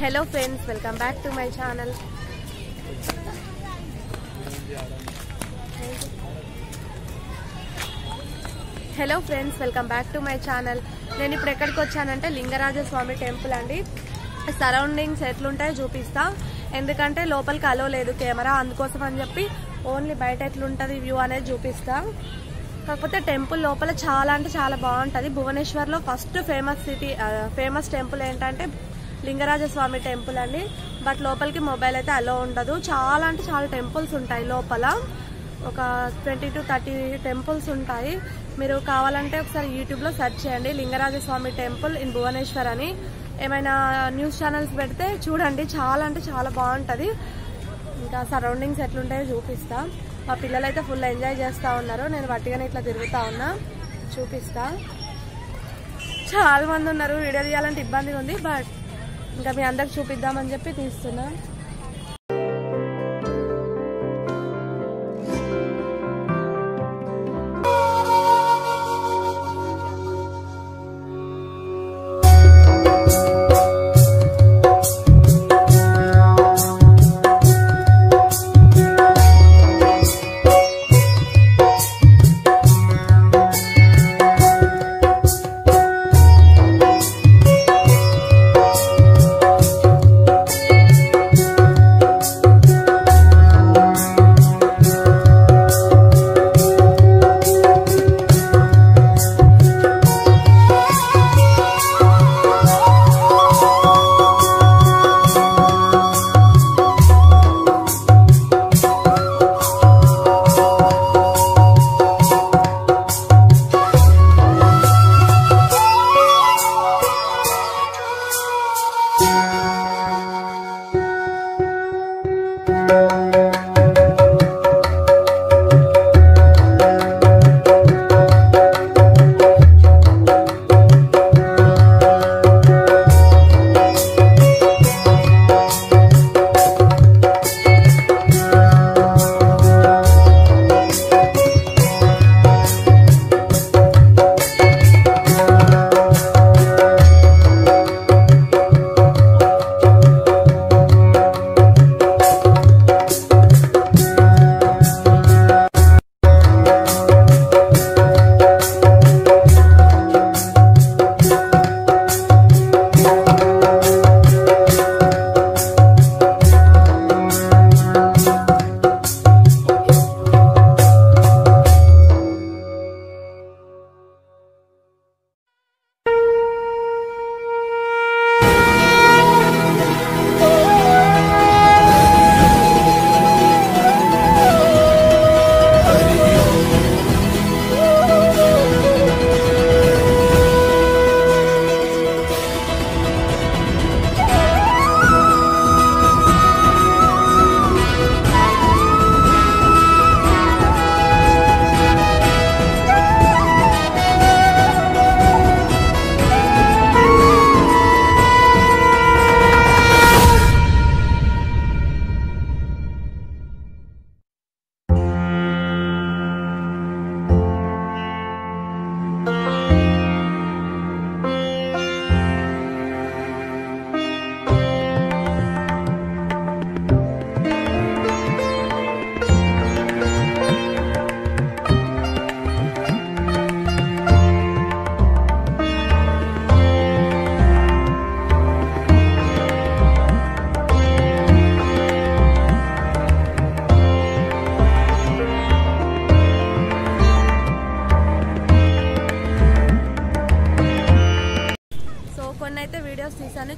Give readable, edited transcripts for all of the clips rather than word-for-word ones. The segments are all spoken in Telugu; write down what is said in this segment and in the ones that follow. Hello friends, welcome back to my channel. నేను ఇప్పుడు ఎక్కడికి వచ్చానంటే లింగరాజ స్వామి టెంపుల్ అండి। సరౌండింగ్స్ ఎట్లుంటాయో చూపిస్తా, ఎందుకంటే లోపలికి అలో లేదు కెమెరా, అందుకోసం అని చెప్పి ఓన్లీ బయట ఎట్లుంటది వ్యూ అనేది చూపిస్తా। కాకపోతే టెంపుల్ లోపల చాలా అంటే చాలా బాగుంటది। భువనేశ్వర్ లో ఫస్ట్ ఫేమస్ టెంపుల్ ఏంటంటే లింగరాజ స్వామి టెంపుల్ అండి। బట్ లోపలికి మొబైల్ అయితే అలో ఉండదు। చాలా అంటే చాలా టెంపుల్స్ ఉంటాయి లోపల, ఒక 20 to 30 టెంపుల్స్ ఉంటాయి। మీరు కావాలంటే ఒకసారి యూట్యూబ్లో సెర్చ్ చేయండి లింగరాజ స్వామి టెంపుల్ ఇన్ భువనేశ్వర్ అని, ఏమైనా న్యూస్ ఛానల్స్ పెడితే చూడండి। చాలా అంటే చాలా బాగుంటుంది। ఇంకా సరౌండింగ్స్ ఎట్లుంటాయో చూపిస్తా। మా పిల్లలు అయితే ఫుల్ ఎంజాయ్ చేస్తూ ఉన్నారు, నేను వట్టిగానే ఇట్లా తిరుగుతూ ఉన్నా, చూపిస్తా। చాలా మంది ఉన్నారు, వీడియో తీయాలంటే ఇబ్బందిగా ఉంది, బట్ ఇంకా మీ అందరికి చూపిద్దామని చెప్పి తీస్తున్నా।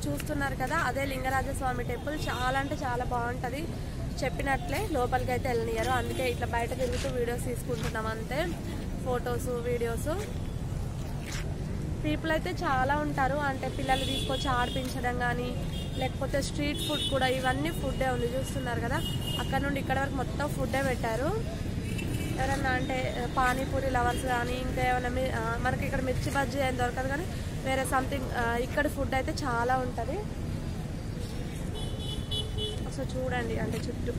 చూస్తున్నారు కదా, అదే లింగరాజ స్వామి టెంపుల్। చాలా అంటే చాలా బాగుంటుంది, చెప్పినట్లే లోపలికి అయితే వెళ్ళనియరు, అందుకే ఇట్లా బయట తిరుగుతూ వీడియోస్ తీసుకుంటున్నాం అంతే, ఫొటోస్ వీడియోస్। పీపుల్ అయితే చాలా ఉంటారు, అంటే పిల్లలు తీసుకొచ్చి ఆడిపించడం కానీ, లేకపోతే స్ట్రీట్ ఫుడ్ కూడా, ఇవన్నీ ఫుడ్డే ఉంది చూస్తున్నారు కదా। అక్కడ నుండి ఇక్కడ వరకు మొత్తం ఫుడ్డే పెట్టారు। ఎవరన్నా అంటే పానీపూరి లవర్స్ కానీ, ఇంకా ఏమైనా మనకి ఇక్కడ మిర్చి బజ్జీ ఏం దొరకదు కానీ వేరే సంథింగ్ ఇక్కడ ఫుడ్ అయితే చాలా ఉంటుంది। అసలు చూడండి అంటే చుట్టూ